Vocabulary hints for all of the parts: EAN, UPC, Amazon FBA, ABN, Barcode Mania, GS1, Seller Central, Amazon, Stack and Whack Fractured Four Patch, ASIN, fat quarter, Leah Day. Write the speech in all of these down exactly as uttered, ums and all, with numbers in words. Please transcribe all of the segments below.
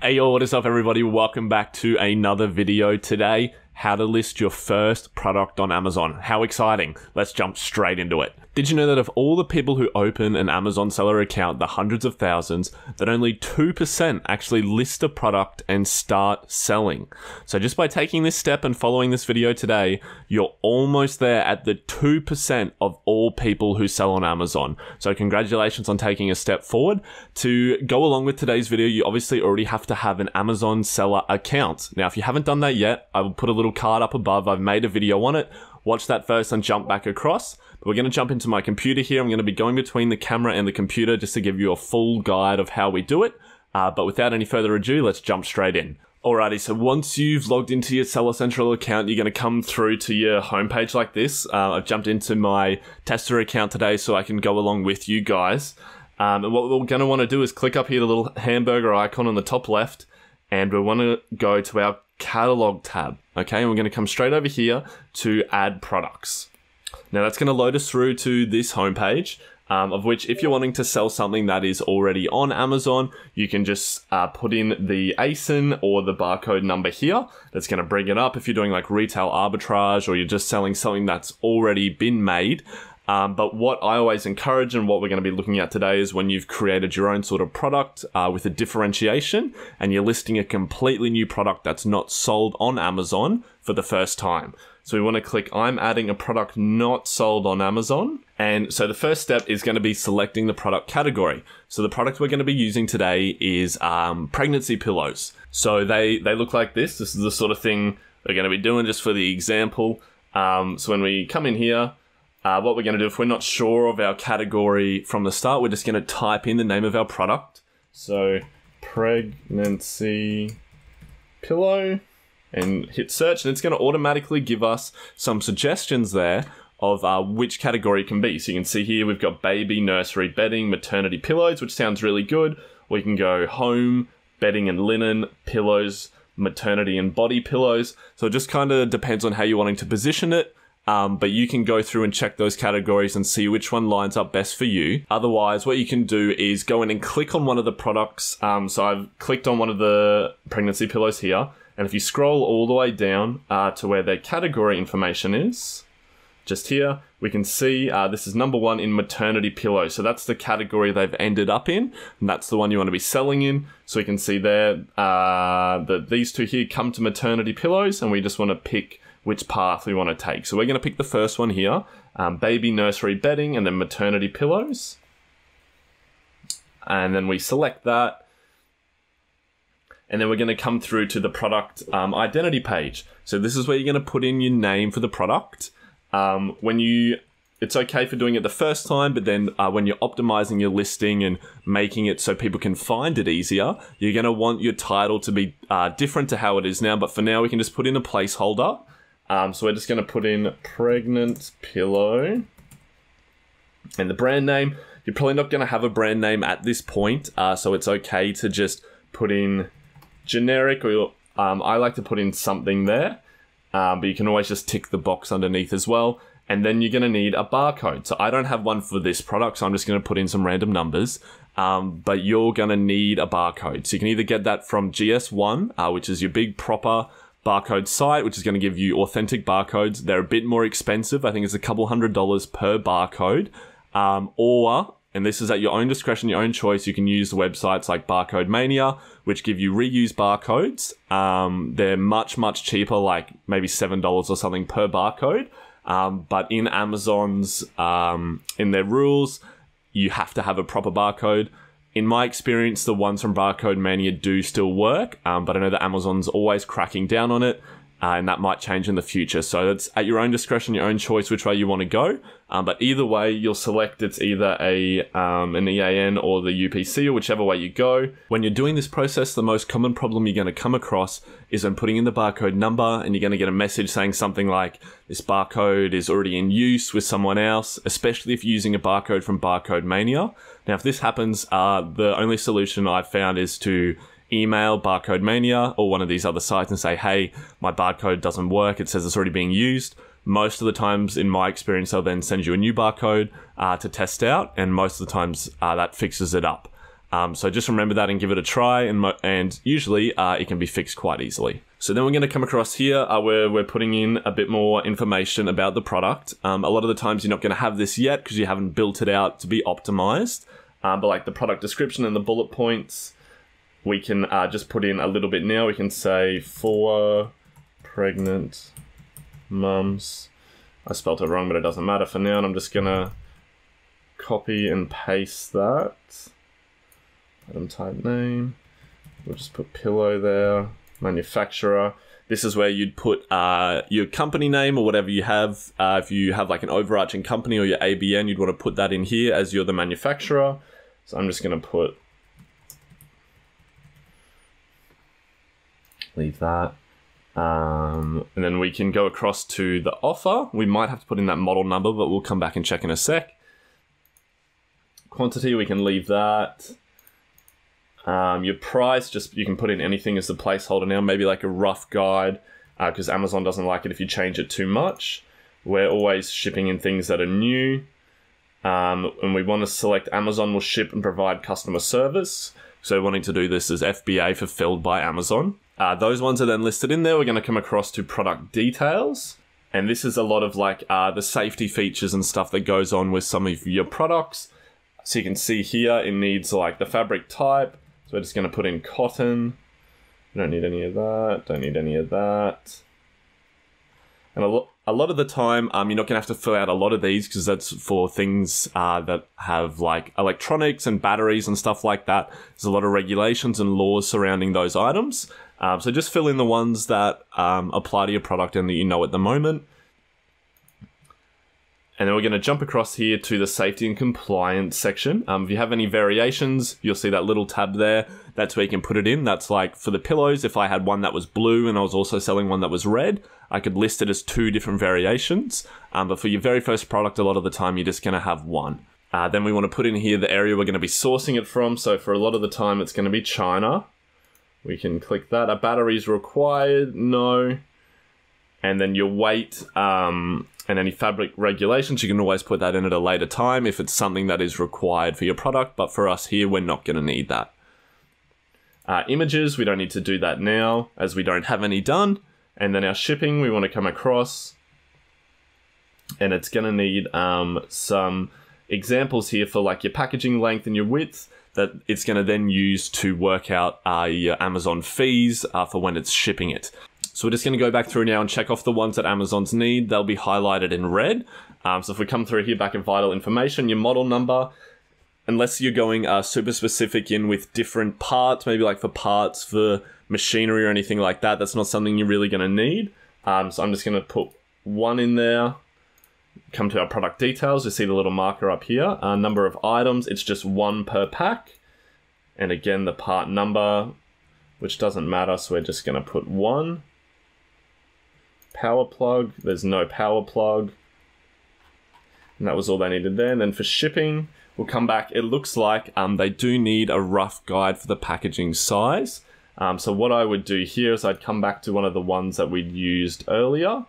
Hey yo, what is up everybody? Welcome back to another video today. How to list your first product on Amazon. How exciting. Let's jump straight into it. Did you know that of all the people who open an Amazon seller account, the hundreds of thousands, that only two percent actually list a product and start selling? So just by taking this step and following this video today, you're almost there at the two percent of all people who sell on Amazon. So congratulations on taking a step forward. To go along with today's video, you obviously already have to have an Amazon seller account. Now, if you haven't done that yet, I will put a little card up above. I've made a video on it. Watch that first and jump back across. But we're going to jump into my computer here. I'm going to be going between the camera and the computer just to give you a full guide of how we do it. Uh, but without any further ado, let's jump straight in. Alrighty, so once you've logged into your Seller Central account, you're going to come through to your homepage like this. Uh, I've jumped into my tester account today so I can go along with you guys. Um, and what we're going to want to do is click up here, the little hamburger icon on the top left, and we want to go to our catalog tab. Okay, and we're going to come straight over here to add products. Now that's going to load us through to this homepage, um, of which if you're wanting to sell something that is already on Amazon, you can just uh, put in the A S I N or the barcode number here. That's going to bring it up if you're doing like retail arbitrage or you're just selling something that's already been made. Um, but what I always encourage and what we're going to be looking at today is when you've created your own sort of product uh, with a differentiation and you're listing a completely new product that's not sold on Amazon for the first time. So we want to click, I'm adding a product not sold on Amazon. And so the first step is going to be selecting the product category. So the product we're going to be using today is um, pregnancy pillows. So they, they look like this. This is the sort of thing we're going to be doing just for the example. Um, so when we come in here, Uh, what we're going to do, if we're not sure of our category from the start, we're just going to type in the name of our product. So, pregnancy pillow, and hit search, and it's going to automatically give us some suggestions there of uh, which category it can be. So you can see here, we've got baby, nursery, bedding, maternity pillows, which sounds really good. We can go home, bedding and linen, pillows, maternity and body pillows. So it just kind of depends on how you're wanting to position it. Um, but you can go through and check those categories and see which one lines up best for you. Otherwise, what you can do is go in and click on one of the products. Um, so I've clicked on one of the pregnancy pillows here. And if you scroll all the way down uh, to where their category information is, just here, we can see uh, this is number one in maternity pillow. So that's the category they've ended up in. And that's the one you want to be selling in. So we can see there uh, that these two here come to maternity pillows, and we just want to pick which path we want to take. So we're going to pick the first one here, um, baby, nursery, bedding, and then maternity pillows. And then we select that. And then we're going to come through to the product um, identity page. So this is where you're going to put in your name for the product. Um, when you, it's okay for doing it the first time, but then uh, when you're optimizing your listing and making it so people can find it easier, you're going to want your title to be uh, different to how it is now. But for now, we can just put in a placeholder. Um, so we're just going to put in pregnant pillow and the brand name. You're probably not going to have a brand name at this point. Uh, so it's okay to just put in generic, or um, I like to put in something there, um, but you can always just tick the box underneath as well. And then you're going to need a barcode. So I don't have one for this product, so I'm just going to put in some random numbers. Um, but you're going to need a barcode. So you can either get that from G S one, uh, which is your big proper barcode site, which is going to give you authentic barcodes. They're a bit more expensive. I think it's a couple hundred dollars per barcode. Um, or, and this is at your own discretion, your own choice, you can use websites like Barcode Mania, which give you reused barcodes. Um, they're much, much cheaper, like maybe seven dollars or something per barcode. Um, but in Amazon's, um, in their rules, you have to have a proper barcode. In my experience, the ones from Barcode Mania do still work, um, but I know that Amazon's always cracking down on it, uh, and that might change in the future. So that's at your own discretion, your own choice, which way you want to go. Um, but either way, you'll select it's either a um, an E A N or the U P C or whichever way you go. When you're doing this process, the most common problem you're going to come across is when putting in the barcode number, and you're going to get a message saying something like, this barcode is already in use with someone else, especially if you're using a barcode from Barcode Mania. Now, if this happens, uh, the only solution I've found is to email Barcode Mania or one of these other sites and say, hey, my barcode doesn't work. It says it's already being used. Most of the times, in my experience, they'll then send you a new barcode uh, to test out, and most of the times uh, that fixes it up. Um, so just remember that and give it a try, and, and usually uh, it can be fixed quite easily. So then we're going to come across here uh, where we're putting in a bit more information about the product. Um, a lot of the times you're not going to have this yet because you haven't built it out to be optimized. Um, but like the product description and the bullet points, we can uh, just put in a little bit now. We can say for pregnant mums. I spelt it wrong, but it doesn't matter for now. And I'm just going to copy and paste that. Item type name. We'll just put pillow there. Manufacturer. This is where you'd put uh, your company name or whatever you have. Uh, if you have like an overarching company or your A B N, you'd want to put that in here as you're the manufacturer. So I'm just going to put... Leave that. Um, and then we can go across to the offer. We might have to put in that model number, but we'll come back and check in a sec. Quantity, we can leave that. Um, your price, just you can put in anything as the placeholder now, maybe like a rough guide, because uh, Amazon doesn't like it if you change it too much. We're always shipping in things that are new. Um, and we want to select Amazon will ship and provide customer service. So wanting to do this as F B A fulfilled by Amazon. Uh, those ones are then listed in there. We're going to come across to product details. And this is a lot of like uh, the safety features and stuff that goes on with some of your products. So you can see here, it needs like the fabric type. So we're just going to put in cotton. We don't need any of that. Don't need any of that. And a lot, a lot of the time, um, you're not going to have to fill out a lot of these because that's for things uh, that have like electronics and batteries and stuff like that. There's a lot of regulations and laws surrounding those items. Um, so just fill in the ones that um, apply to your product and that you know at the moment. And then we're going to jump across here to the safety and compliance section. Um, if you have any variations, you'll see that little tab there. That's where you can put it in. That's like for the pillows, if I had one that was blue and I was also selling one that was red, I could list it as two different variations. Um, but for your very first product, a lot of the time, you're just going to have one. Uh, then we want to put in here the area we're going to be sourcing it from. So for a lot of the time, it's going to be China. We can click that. Are batteries required? No. And then your weight um, and any fabric regulations, you can always put that in at a later time if it's something that is required for your product. But for us here, we're not going to need that. Uh, images, we don't need to do that now as we don't have any done. And then our shipping, we want to come across. And it's going to need um, some examples here for like your packaging length and your width that it's going to then use to work out uh, your Amazon fees uh, for when it's shipping it. So we're just going to go back through now and check off the ones that Amazon's need. They'll be highlighted in red. Um, so if we come through here back in vital information, your model number, unless you're going uh, super specific in with different parts, maybe like for parts for machinery or anything like that, that's not something you're really going to need. Um, so I'm just going to put one in there. Come to our product details. You see the little marker up here. Uh, number of items, it's just one per pack. And again, the part number, which doesn't matter. So we're just going to put one. Power plug, there's no power plug. And that was all they needed there. And then for shipping, we'll come back. It looks like um, they do need a rough guide for the packaging size. Um, so what I would do here is I'd come back to one of the ones that we'd used earlier.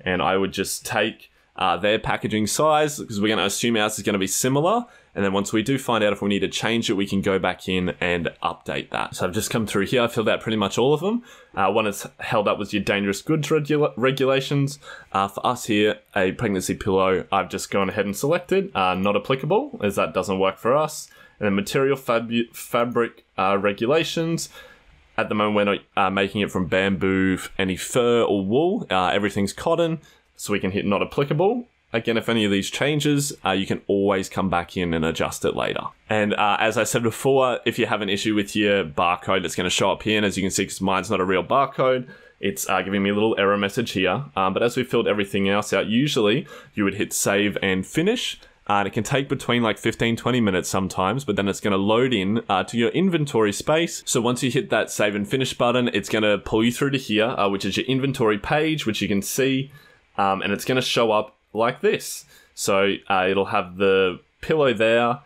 And I would just take uh, their packaging size because we're going to assume ours is going to be similar. And then once we do find out if we need to change it, we can go back in and update that. So I've just come through here. I filled out pretty much all of them. Uh, one that's held up was your dangerous goods regula regulations. Uh, for us here, a pregnancy pillow, I've just gone ahead and selected. Uh, not applicable, as that doesn't work for us. And then material fab fabric uh, regulations. At the moment, we're not uh, making it from bamboo, any fur or wool. Uh, everything's cotton, so we can hit not applicable. Again, if any of these changes, uh, you can always come back in and adjust it later. And uh, as I said before, if you have an issue with your barcode, it's going to show up here. And as you can see, because mine's not a real barcode, it's uh, giving me a little error message here. Um, but as we filled everything else out, usually you would hit save and finish. Uh, and it can take between like fifteen, twenty minutes sometimes, but then it's going to load in uh, to your inventory space. So once you hit that save and finish button, it's going to pull you through to here, uh, which is your inventory page, which you can see. Um, and it's going to show up like this. So uh, it'll have the pillow there.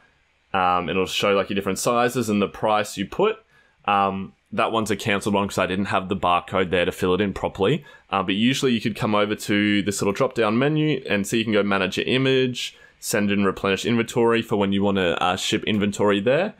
Um, it'll show like your different sizes and the price you put. Um, that one's a cancelled one because I didn't have the barcode there to fill it in properly. Uh, but usually you could come over to this little drop down menu and see, so you can go manage your image, send and replenish inventory for when you want to uh, ship inventory there.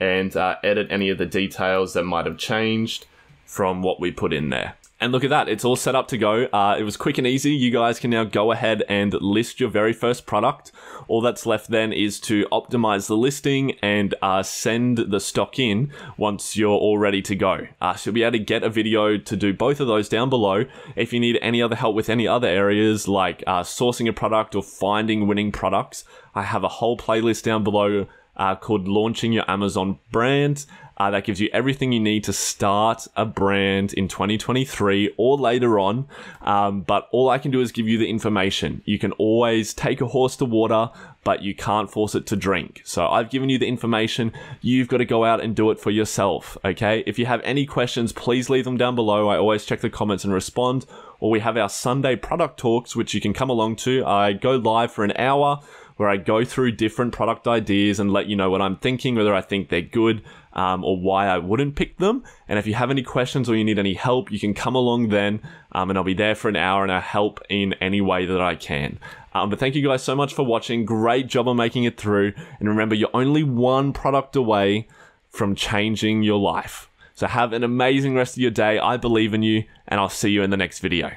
and uh, edit any of the details that might have changed from what we put in there. And look at that, it's all set up to go. Uh, it was quick and easy. You guys can now go ahead and list your very first product. All that's left then is to optimize the listing and uh, send the stock in once you're all ready to go. Uh, so you'll be able to get a video to do both of those down below. If you need any other help with any other areas like uh, sourcing a product or finding winning products, I have a whole playlist down below uh, called Launching Your Amazon Brand. Uh, that gives you everything you need to start a brand in twenty twenty-three or later on. Um, but all I can do is give you the information. You can always take a horse to water, but you can't force it to drink. So I've given you the information. You've got to go out and do it for yourself, okay? If you have any questions, please leave them down below. I always check the comments and respond. Or we have our Sunday product talks, which you can come along to. I go live for an hour where I go through different product ideas and let you know what I'm thinking, whether I think they're good um, or why I wouldn't pick them. And if you have any questions or you need any help, you can come along then um, and I'll be there for an hour and I'll help in any way that I can. Um, but thank you guys so much for watching. Great job on making it through. And remember, you're only one product away from changing your life. So have an amazing rest of your day. I believe in you and I'll see you in the next video.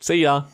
See ya.